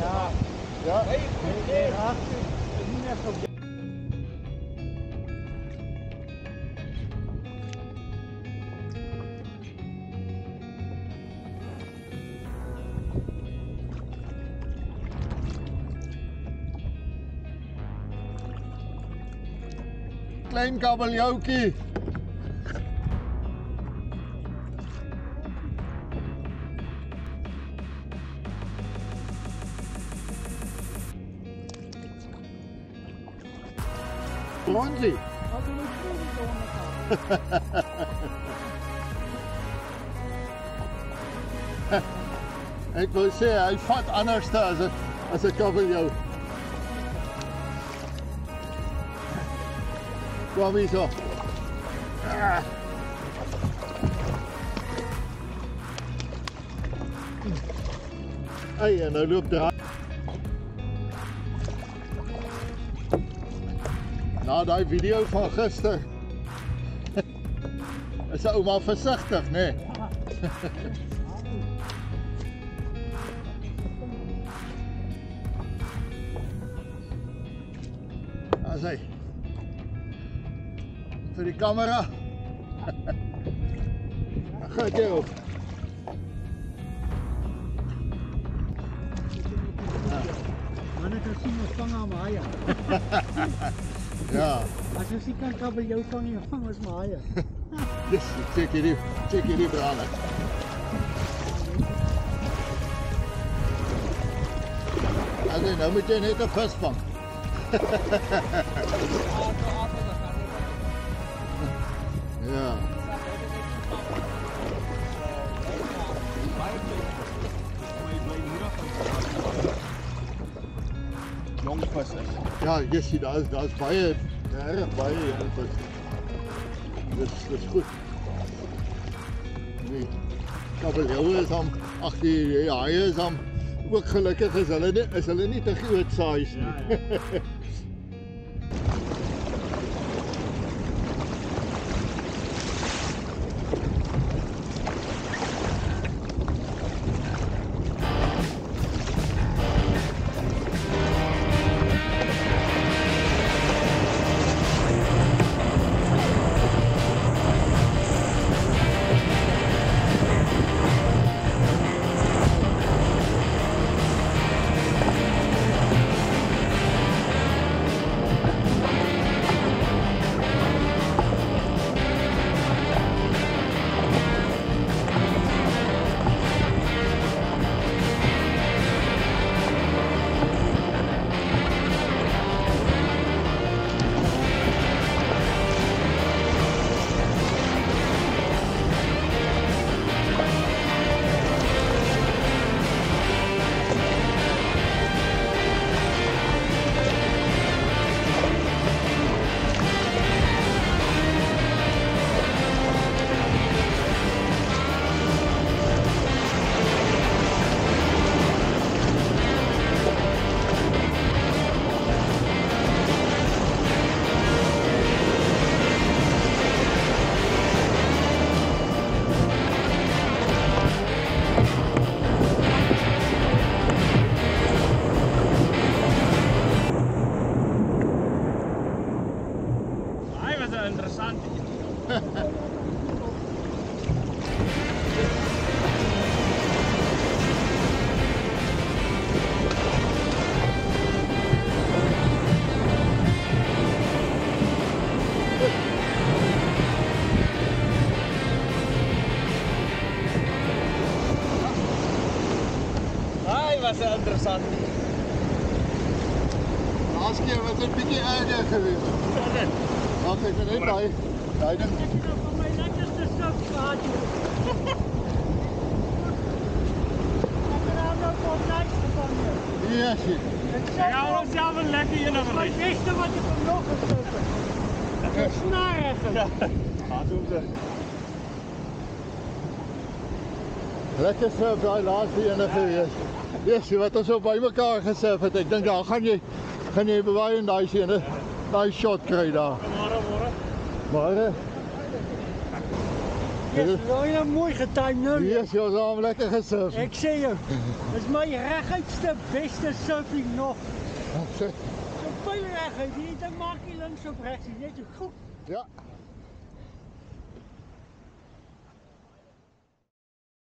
Ja, ja. Hey, klein kabeljokie. Monty. Ik wil zeggen, hij vat anders als een kabeljauw. Kom hier zo. Hey, en nou loopt eruit. Na die video van gister is ouma voorzichtig, nee? Daar is hij. Voor die camera. Goed joh. Maar net als zien we vangen aan mijn haaien. Ja. Als je ziet kan kabeljauw vangen, vangen is mijn haaien. Dus, check je die branden. Allee, nou moet je net een vis vangen. Ja. Jongvissers. Ja, Jessie, daar is erg baie jongvissers. Dis goed. Nee, kabeljauwe is aan, ach die haie is aan, ook gelukkig is hulle nie te groot size nie. Ja. Dat was interessant. De laatste keer was het een beetje erger geweest. Wacht even, nee, bij. Dat is nog van mijn lekkerste stokpaardje. Ik heb er nog van lekkerste van je. Ja, shit. Ik hou ons zelf een lekker in de rij. Het beste wat je van nog hebt gestoken. Het is snarig. Ja, gaat om ze. Lekker surf die laatste in de geweest. Yes, wat ons op bij elkaar gesurf het, ek dink daar gaan jy bewaai in daai sene, daai shot kry daar. Môre. is wel ja, mooi getimed nu. Yes, je was al lekker gesurfd. Ik zie hem. Dat is mijn rechtuit de beste surfing nog. Zo veel rechtuit, dan maak je links op rechts. Net zo goed. Ja.